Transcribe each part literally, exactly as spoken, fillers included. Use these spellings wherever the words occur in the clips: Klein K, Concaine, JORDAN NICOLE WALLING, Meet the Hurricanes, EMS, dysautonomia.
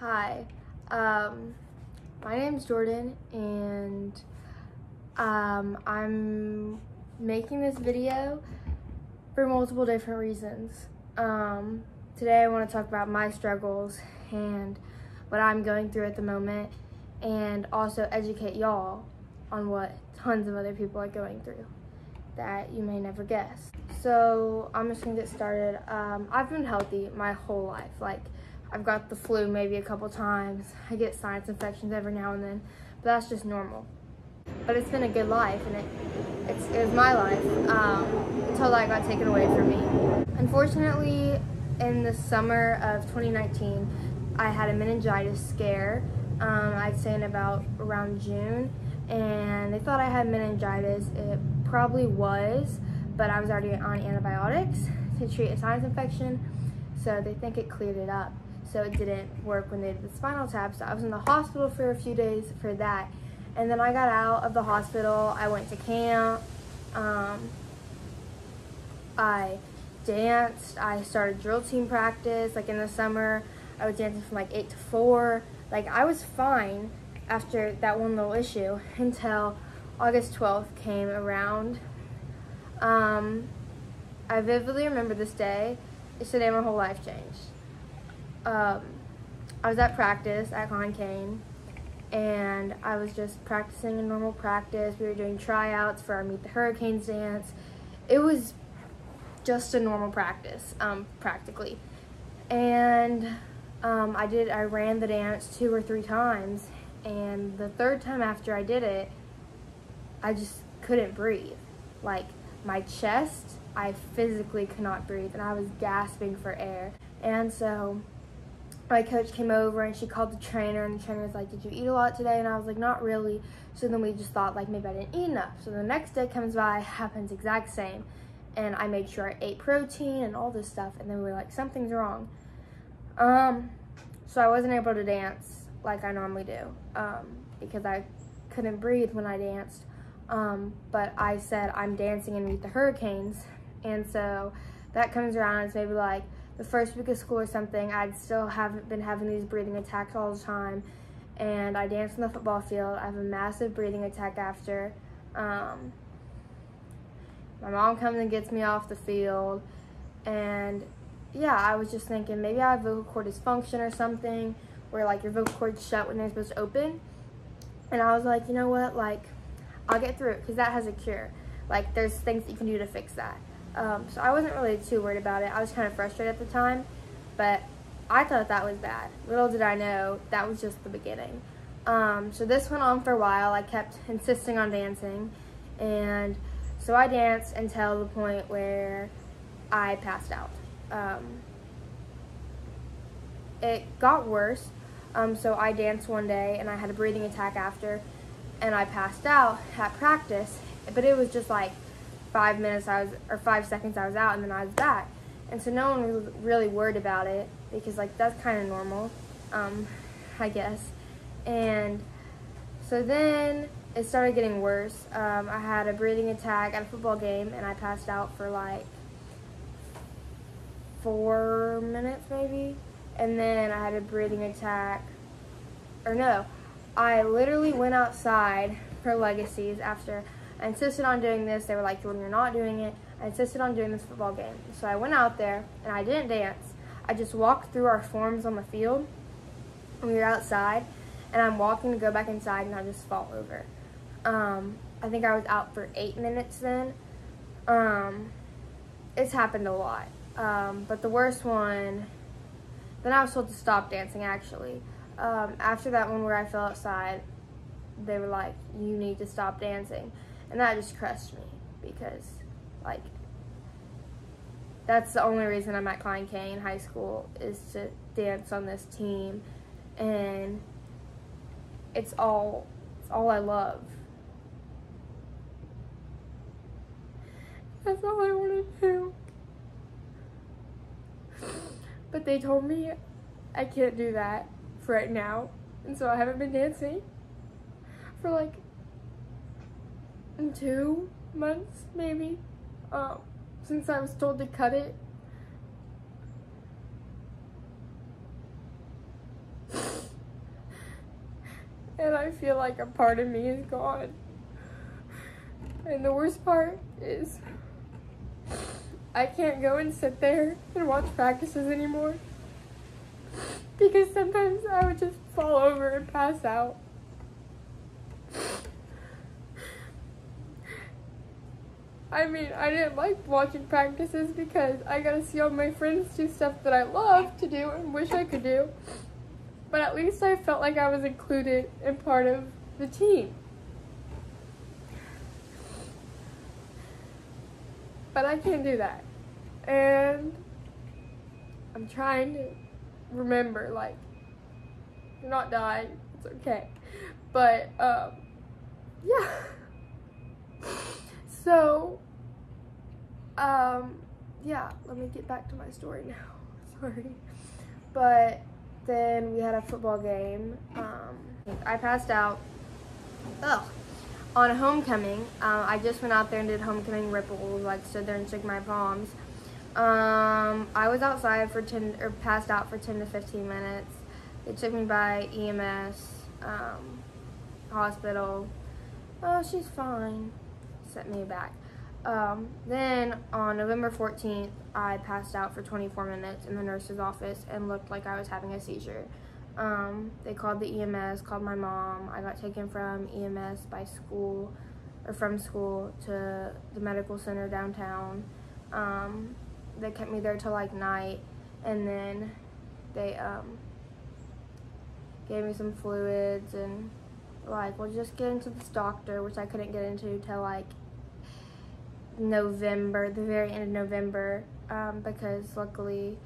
Hi, um, my name's Jordan, and um, I'm making this video for multiple different reasons. Um, today I want to talk about my struggles and what I'm going through at the moment, and also educate y'all on what tons of other people are going through that you may never guess. So I'm just gonna get started. Um, I've been healthy my whole life. Like, I've got the flu maybe a couple times. I get sinus infections every now and then, but that's just normal. But it's been a good life, and it, it's, it was my life um, until that got taken away from me. Unfortunately, in the summer of twenty nineteen, I had a meningitis scare. Um, I'd say in about around June, and they thought I had meningitis. It probably was, but I was already on antibiotics to treat a sinus infection, so they think it cleared it up. So it didn't work when they did the spinal tap, so I was in the hospital for a few days for that. And then I got out of the hospital, I went to camp, um, I danced, I started drill team practice. Like, in the summer, I was dancing from like eight to four. Like, I was fine after that one little issue until August twelfth came around. Um, I vividly remember this day. It's the day my whole life changed. Um, I was at practice at Concaine, and I was just practicing a normal practice. We were doing tryouts for our Meet the Hurricanes dance. It was just a normal practice, um, practically. And Um, I did, I ran the dance two or three times, and the third time after I did it, I just couldn't breathe. Like, my chest, I physically could not breathe, and I was gasping for air. And so my coach came over, and she called the trainer, and the trainer was like, "Did you eat a lot today?" And I was like, "Not really." So then we just thought, like, maybe I didn't eat enough. So the next day comes by, happens exact same, and I made sure I ate protein and all this stuff, and then we were like, something's wrong. Um, so I wasn't able to dance like I normally do, um, because I couldn't breathe when I danced, um, but I said I'm dancing and Meet the Hurricanes, and so that comes around. It's maybe like the first week of school or something. I'd still haven't been having these breathing attacks all the time, and I danced on the football field. I have a massive breathing attack after. um, my mom comes and gets me off the field, and yeah, I was just thinking maybe I have vocal cord dysfunction or something, where like your vocal cords shut when they're supposed to open. And I was like, you know what, like, I'll get through it, because that has a cure. Like, there's things that you can do to fix that. Um, so I wasn't really too worried about it. I was kind of frustrated at the time, but I thought that was bad. Little did I know, that was just the beginning. Um, so this went on for a while. I kept insisting on dancing, and so I danced until the point where I passed out. Um, it got worse, um, so I danced one day, and I had a breathing attack after, and I passed out at practice, but it was just like five minutes I was, or five seconds I was out, and then I was back, and so no one was really worried about it, because like that's kind of normal, um, I guess. And so then it started getting worse. um, I had a breathing attack at a football game, and I passed out for like four minutes maybe, and then I had a breathing attack, or no, I literally went outside for legacies after I insisted on doing this. They were like, "Jordan, you're not doing it." I insisted on doing this football game, so I went out there, and I didn't dance. I just walked through our forms on the field, and we were outside, and I'm walking to go back inside, and I just fall over. um, I think I was out for eight minutes then. um, it's happened a lot. Um, but the worst one, then I was told to stop dancing, actually. Um, after that one where I fell outside, they were like, "You need to stop dancing." And that just crushed me, because, like, that's the only reason I'm at Klein K in high school, is to dance on this team. And it's all, it's all I love. That's all I want to do. But they told me I can't do that for right now, and so I haven't been dancing for like two months maybe, um, since I was told to cut it. and I feel like a part of me is gone. And the worst part is I can't go and sit there and watch practices anymore, because sometimes I would just fall over and pass out. I mean, I didn't like watching practices because I got to see all my friends do stuff that I love to do and wish I could do, but at least I felt like I was included and part of the team. But I can't do that, and I'm trying to remember, like, you're not dying, it's okay, but, um, yeah. So, um, yeah, let me get back to my story now, sorry, but then we had a football game. um, I passed out, ugh, on homecoming. uh, I just went out there and did homecoming ripples, like stood there and shook my palms. um, I was outside for ten, or passed out for ten to fifteen minutes. They took me by E M S, um, hospital. Oh, she's fine. Sent me back. Um, then on November fourteenth, I passed out for twenty-four minutes in the nurse's office and looked like I was having a seizure. Um, they called the E M S, called my mom. I got taken from E M S by school, or from school to the medical center downtown. Um, they kept me there till like night, and then they um, gave me some fluids and like, well, just get into this doctor, which I couldn't get into till like November, the very end of November, um, because luckily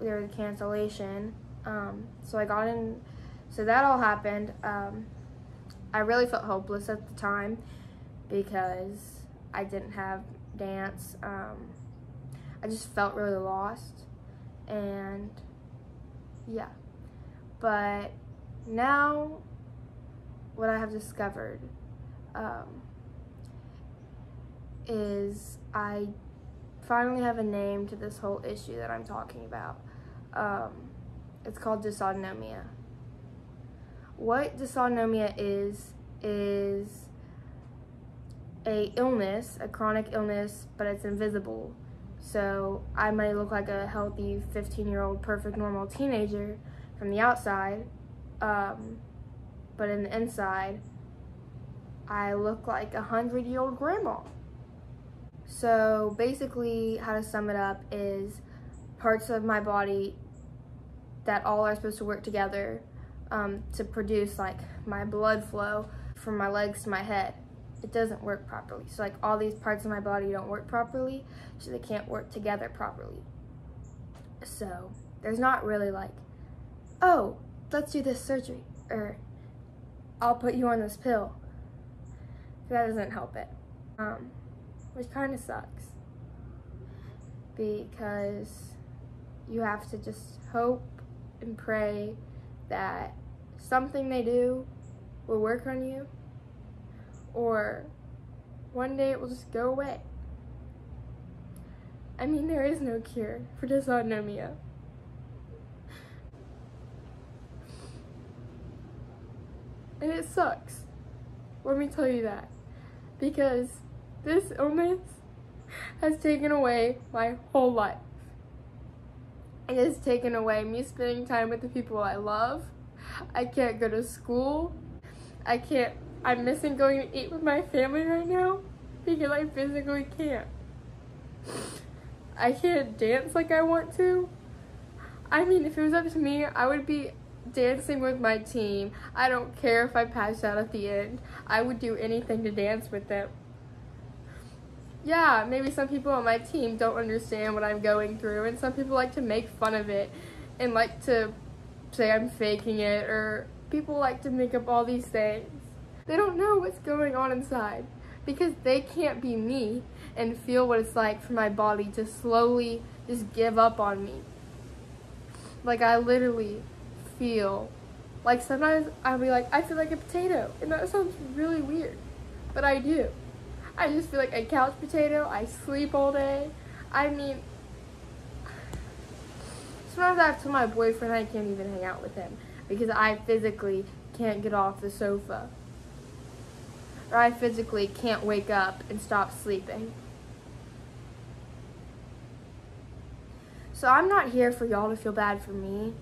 there was a cancellation. Um, so I got in, so that all happened. Um, I really felt hopeless at the time because I didn't have dance. Um, I just felt really lost, and yeah, but now what I have discovered um, is I finally have a name to this whole issue that I'm talking about. Um, it's called dysautonomia. What dysautonomia is, is a illness, a chronic illness, but it's invisible. So I may look like a healthy fifteen-year-old, perfect, normal teenager from the outside, um, but in the inside, I look like a hundred-year-old grandma. So basically, how to sum it up is parts of my body that all are supposed to work together um, to produce like my blood flow from my legs to my head. It doesn't work properly. So like all these parts of my body don't work properly, so they can't work together properly. So there's not really like, oh, let's do this surgery, or I'll put you on this pill. That doesn't help it, um, which kind of sucks, because you have to just hope and pray that something they do will work on you, or one day it will just go away. I mean, there is no cure for dysautonomia. And it sucks, let me tell you that, because this illness has taken away my whole life. It has taken away me spending time with the people I love. I can't go to school. I can't, I'm missing going to eat with my family right now because I physically can't. I can't dance like I want to. I mean, if it was up to me, I would be dancing with my team. I don't care if I pass out at the end. I would do anything to dance with them. Yeah, maybe some people on my team don't understand what I'm going through, and some people like to make fun of it and like to say I'm faking it, or people like to make up all these things. They don't know what's going on inside because they can't be me and feel what it's like for my body to slowly just give up on me. Like, I literally feel like sometimes I'll be like, I feel like a potato, and that sounds really weird, but I do. I just feel like a couch potato. I sleep all day. I mean, sometimes I have to tell my boyfriend I can't even hang out with him because I physically can't get off the sofa, or I physically can't wake up and stop sleeping. So I'm not here for y'all to feel bad for me.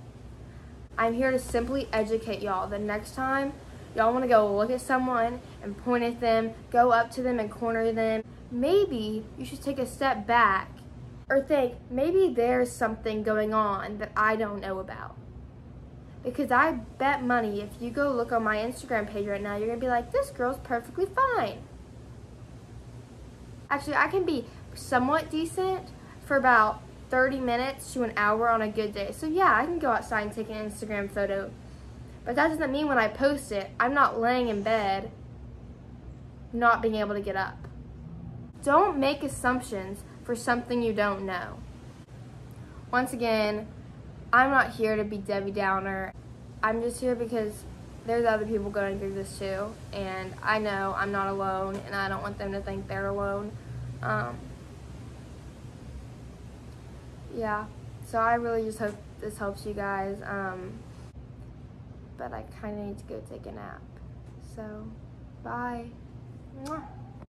I'm here to simply educate y'all. The next time y'all want to go look at someone and point at them, go up to them and corner them, maybe you should take a step back or think, maybe there's something going on that I don't know about. Because I bet money if you go look on my Instagram page right now, you're going to be like, this girl's perfectly fine. Actually, I can be somewhat decent for about thirty minutes to an hour on a good day. So yeah, I can go outside and take an Instagram photo. But that doesn't mean when I post it, I'm not laying in bed, not being able to get up. Don't make assumptions for something you don't know. Once again, I'm not here to be Debbie Downer. I'm just here because there's other people going through this too, and I know I'm not alone, and I don't want them to think they're alone. Um, yeah, so I really just hope this helps you guys, um, but I kind of need to go take a nap. So, bye. Mwah.